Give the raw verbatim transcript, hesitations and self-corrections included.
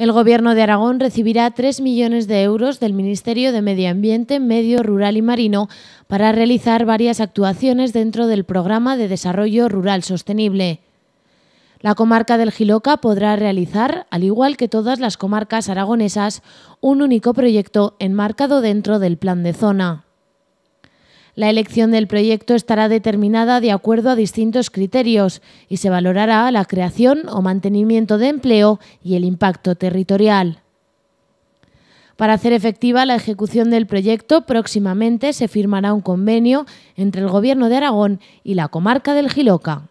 El Gobierno de Aragón recibirá tres millones de euros del Ministerio de Medio Ambiente Medio Rural y Marino para realizar varias actuaciones dentro del Programa de Desarrollo Rural Sostenible. La comarca del Jiloca podrá realizar, al igual que todas las comarcas aragonesas, un único proyecto enmarcado dentro del Plan de Zona. La elección del proyecto estará determinada de acuerdo a distintos criterios y se valorará la creación o mantenimiento de empleo y el impacto territorial. Para hacer efectiva la ejecución del proyecto, próximamente se firmará un convenio entre el Gobierno de Aragón y la comarca del Jiloca.